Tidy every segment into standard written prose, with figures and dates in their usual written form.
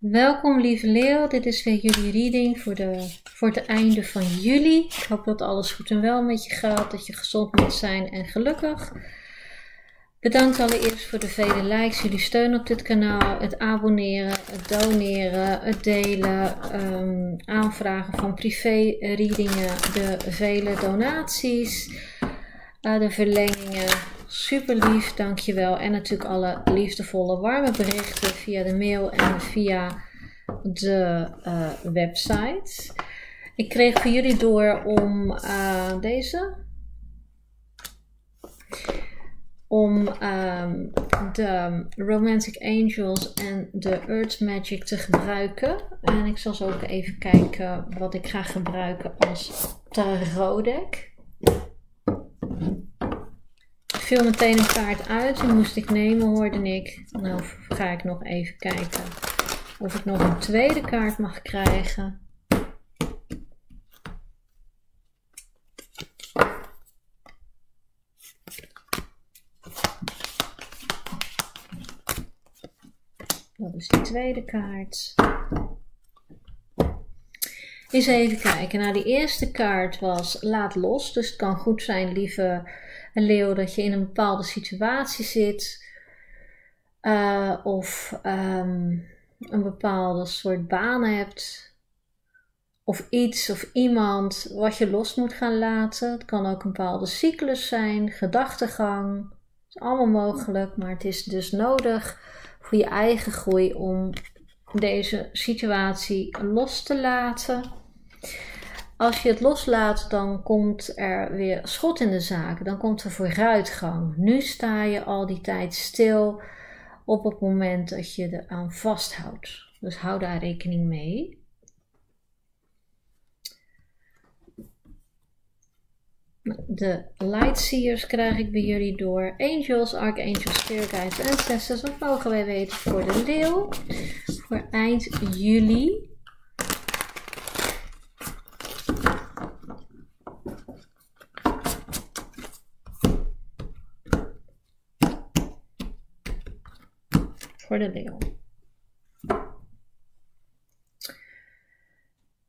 Welkom lieve Leeuw, dit is weer jullie reading voor het einde van juli. Ik hoop dat alles goed en wel met je gaat, dat je gezond moet zijn en gelukkig. Bedankt allereerst voor de vele likes, jullie steun op dit kanaal, het abonneren, het doneren, het delen, aanvragen van privé readingen, de vele donaties, de verlengingen. Super lief, dankjewel. En natuurlijk alle liefdevolle, warme berichten via de mail en via de website. Ik kreeg voor jullie door om de Romantic Angels en de Earth Magic te gebruiken. En ik zal zo ook even kijken wat ik ga gebruiken als tarotdek. Ik viel meteen een kaart uit, die moest ik nemen, hoorde ik. Nou ga ik nog even kijken of ik nog een tweede kaart mag krijgen. Dat is die tweede kaart. Eens even kijken. Nou, die eerste kaart was laat los. Dus het kan goed zijn, lieve Leeuw, dat je in een bepaalde situatie zit. Of een bepaalde soort baan hebt. Of iets of iemand wat je los moet gaan laten. Het kan ook een bepaalde cyclus zijn, gedachtegang. Het is allemaal mogelijk, maar het is dus nodig voor je eigen groei om deze situatie los te laten. Als je het loslaat, dan komt er weer schot in de zaak. Dan komt er vooruitgang. Nu sta je al die tijd stil op het moment dat je eraan vasthoudt. Dus hou daar rekening mee. De Lightseers krijg ik bij jullie door. Angels, Archangels, Spirit Guides en Ancestors. Wat mogen wij weten voor de Leeuw? Voor eind juli. Voor de Leeuw.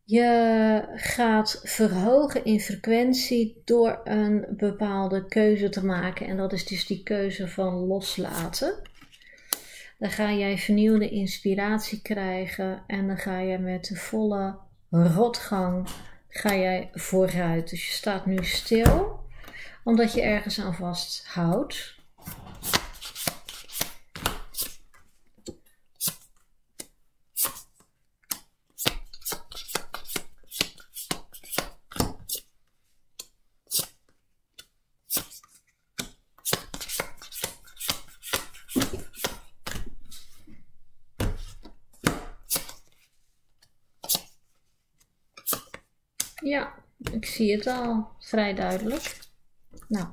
Je gaat verhogen in frequentie door een bepaalde keuze te maken. En dat is dus die keuze van loslaten. Dan ga jij vernieuwde inspiratie krijgen. En dan ga je met de volle rotgang ga jij vooruit. Dus je staat nu stil. Omdat je ergens aan vasthoudt. Ja, ik zie het al vrij duidelijk. Nou.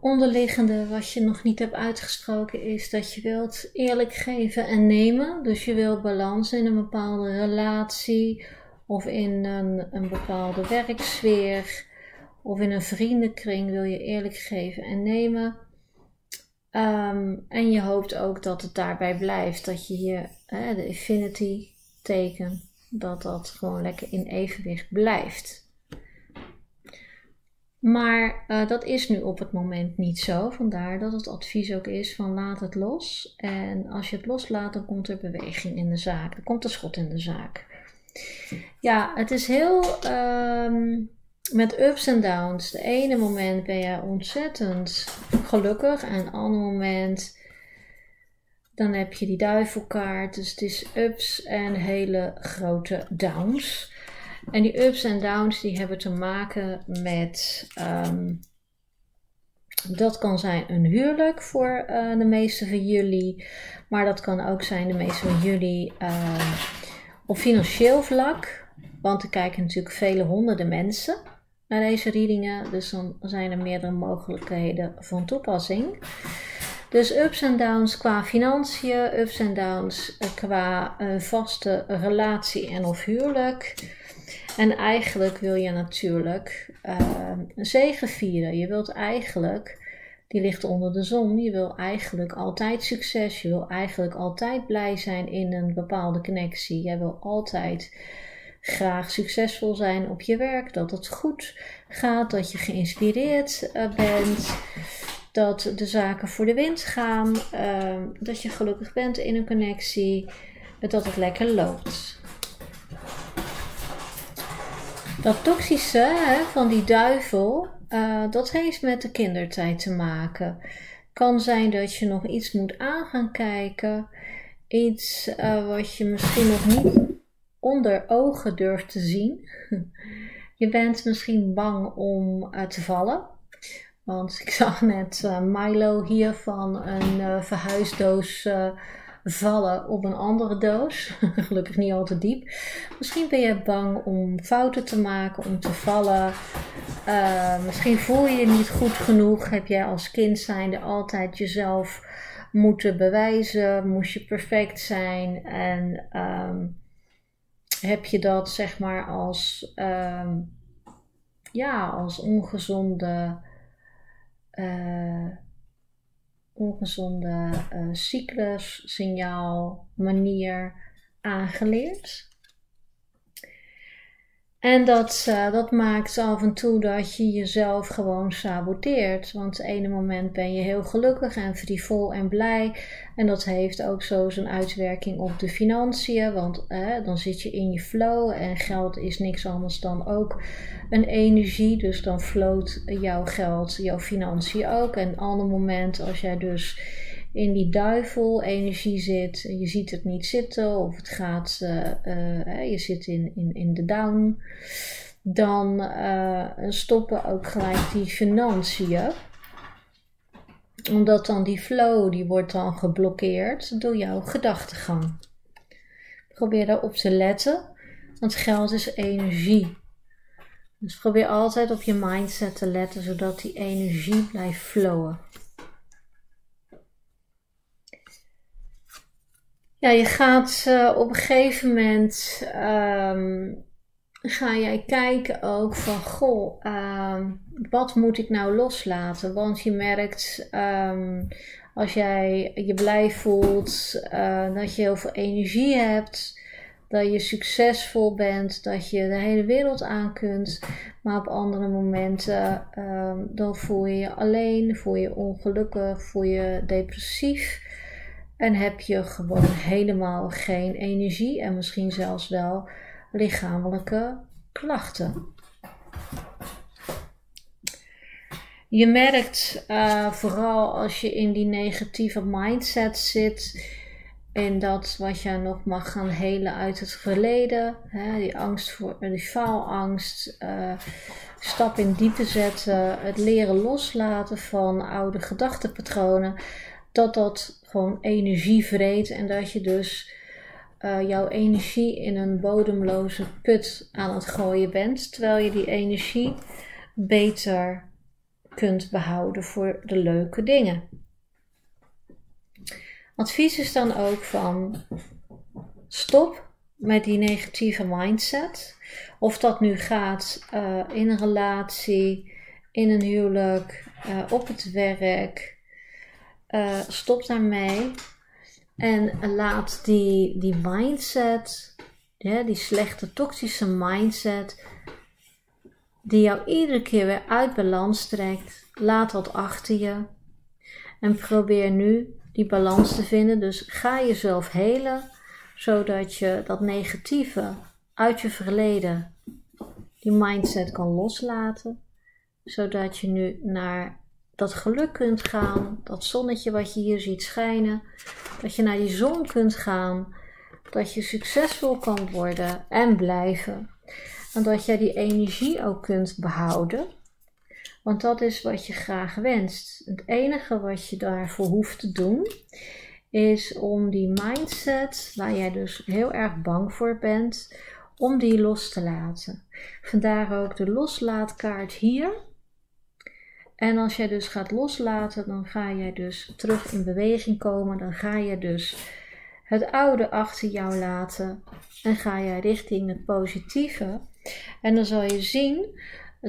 Onderliggende wat je nog niet hebt uitgesproken is dat je wilt eerlijk geven en nemen. Dus je wilt balans in een bepaalde relatie of in een bepaalde werksfeer of in een vriendenkring wil je eerlijk geven en nemen. En je hoopt ook dat het daarbij blijft, dat je hier de infinity teken, dat dat gewoon lekker in evenwicht blijft. Maar dat is nu op het moment niet zo, vandaar dat het advies ook is van laat het los. En als je het loslaat, dan komt er beweging in de zaak, dan komt er schot in de zaak. Ja, het is heel... met ups en downs. De ene moment ben je ontzettend gelukkig. En het andere moment dan heb je die duivelkaart. Dus het is ups en hele grote downs. En die ups en downs die hebben te maken met... dat kan zijn een huwelijk voor de meeste van jullie. Maar dat kan ook zijn de meeste van jullie op financieel vlak. Want er kijken natuurlijk vele honderden mensen naar deze readingen. Dus dan zijn er meerdere mogelijkheden van toepassing. Dus ups en downs qua financiën. Ups en downs qua vaste relatie en of huwelijk. En eigenlijk wil je natuurlijk een zege vieren. Je wilt eigenlijk die ligt onder de zon. Je wil eigenlijk altijd succes. Je wil eigenlijk altijd blij zijn in een bepaalde connectie. Jij wil altijd graag succesvol zijn op je werk. Dat het goed gaat. Dat je geïnspireerd bent. Dat de zaken voor de wind gaan. Dat je gelukkig bent in een connectie. Dat het lekker loopt. Dat toxische van die duivel, dat heeft met de kindertijd te maken. Kan zijn dat je nog iets moet aan gaan kijken. Iets wat je misschien nog niet onder ogen durft te zien. Je bent misschien bang om te vallen. Want ik zag net Milo hier van een verhuisdoos vallen op een andere doos. Gelukkig niet al te diep. Misschien ben je bang om fouten te maken, om te vallen. Misschien voel je je niet goed genoeg. Heb jij als kind zijnde altijd jezelf moeten bewijzen? Moest je perfect zijn? En heb je dat zeg maar als, als ongezonde cyclus, signaal, manier aangeleerd. En dat maakt af en toe dat je jezelf gewoon saboteert. Want het ene moment ben je heel gelukkig en frivol en blij. En dat heeft ook zo zijn uitwerking op de financiën. Want dan zit je in je flow en geld is niks anders dan ook een energie. Dus dan floot jouw geld, jouw financiën ook. En een ander moment als jij dus in die duivel-energie zit, je ziet het niet zitten of het gaat, je zit in de down, dan stoppen ook gelijk die financiën. Omdat dan die flow, die wordt dan geblokkeerd door jouw gedachtegang. Probeer daarop te letten, want geld is energie. Dus probeer altijd op je mindset te letten, zodat die energie blijft flowen. Ja, je gaat op een gegeven moment ga jij kijken ook van goh, wat moet ik nou loslaten? Want je merkt als jij je blij voelt, dat je heel veel energie hebt, dat je succesvol bent, dat je de hele wereld aan kunt. Maar op andere momenten dan voel je je alleen, voel je ongelukkig, voel je depressief. En heb je gewoon helemaal geen energie en misschien zelfs wel lichamelijke klachten. Je merkt vooral als je in die negatieve mindset zit, in dat wat je nog mag gaan helen uit het verleden. Hè, die angst voor, die faalangst. Stap in diepe zetten. Het leren loslaten van oude gedachtenpatronen. Dat gewoon energie vreet en dat je dus jouw energie in een bodemloze put aan het gooien bent. Terwijl je die energie beter kunt behouden voor de leuke dingen. Advies is dan ook van stop met die negatieve mindset. Of dat nu gaat in een relatie, in een huwelijk, op het werk. Stop daarmee en laat die mindset, die slechte toxische mindset, die jou iedere keer weer uit balans trekt, laat dat achter je. En probeer nu die balans te vinden, dus ga jezelf helen, zodat je dat negatieve uit je verleden, die mindset kan loslaten, zodat je nu naar dat geluk kunt gaan, dat zonnetje wat je hier ziet schijnen, dat je naar die zon kunt gaan, dat je succesvol kan worden en blijven. En dat jij die energie ook kunt behouden, want dat is wat je graag wenst. Het enige wat je daarvoor hoeft te doen, is om die mindset, waar jij dus heel erg bang voor bent, om die los te laten. Vandaar ook de loslaatkaart hier. En als jij dus gaat loslaten, dan ga jij dus terug in beweging komen. Dan ga je dus het oude achter jou laten en ga jij richting het positieve. En dan zal je zien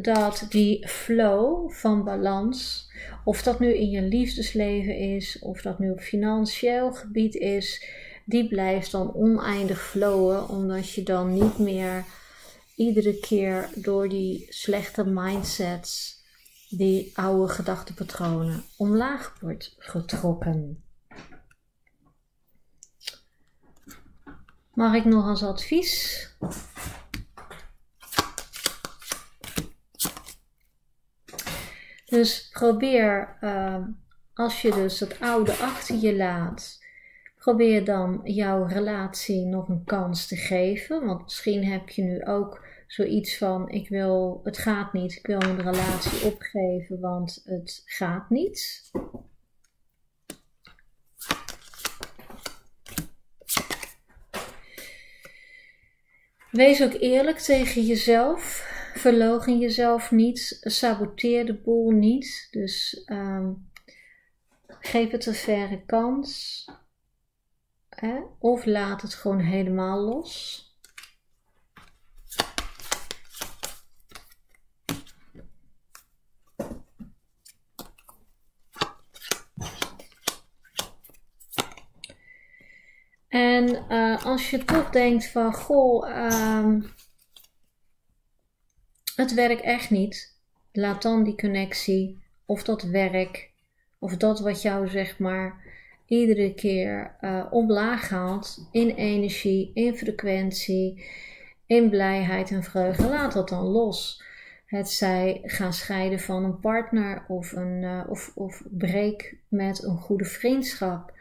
dat die flow van balans, of dat nu in je liefdesleven is, of dat nu op financieel gebied is, die blijft dan oneindig flowen, omdat je dan niet meer iedere keer door die slechte mindsets, die oude gedachtepatronen, omlaag wordt getrokken. Mag ik nog als advies? Dus probeer, als je dus het oude achter je laat, probeer dan jouw relatie nog een kans te geven. Want misschien heb je nu ook zoiets van, het gaat niet, ik wil een relatie opgeven, want het gaat niet. Wees ook eerlijk tegen jezelf. Verloochen jezelf niet, saboteer de boel niet, dus geef het een verre kans, hè? Of laat het gewoon helemaal los. En als je toch denkt van, goh, het werkt echt niet, laat dan die connectie of dat werk of dat wat jou zeg maar iedere keer omlaag haalt in energie, in frequentie, in blijheid en vreugde, laat dat dan los. Hetzij gaan scheiden van een partner of breek met een goede vriendschap.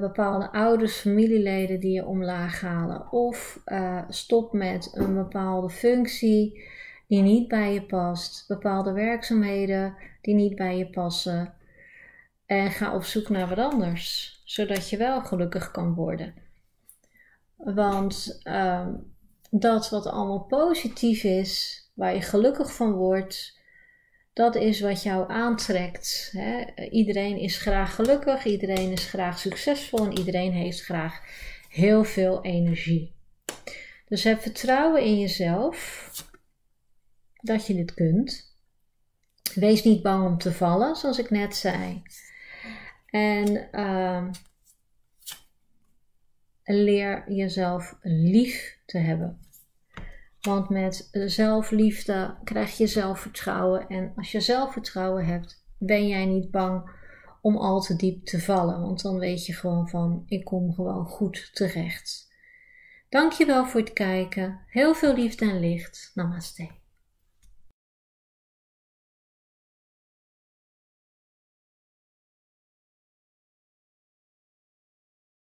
Bepaalde ouders, familieleden die je omlaag halen, of stop met een bepaalde functie die niet bij je past, bepaalde werkzaamheden die niet bij je passen, en ga op zoek naar wat anders, zodat je wel gelukkig kan worden. Want dat wat allemaal positief is, waar je gelukkig van wordt, dat is wat jou aantrekt. Hè? Iedereen is graag gelukkig, iedereen is graag succesvol en iedereen heeft graag heel veel energie. Dus heb vertrouwen in jezelf dat je dit kunt. Wees niet bang om te vallen, zoals ik net zei. En leer jezelf lief te hebben. Want met zelfliefde krijg je zelfvertrouwen. En als je zelfvertrouwen hebt, ben jij niet bang om al te diep te vallen. Want dan weet je gewoon van, ik kom gewoon goed terecht. Dankjewel voor het kijken. Heel veel liefde en licht. Namaste.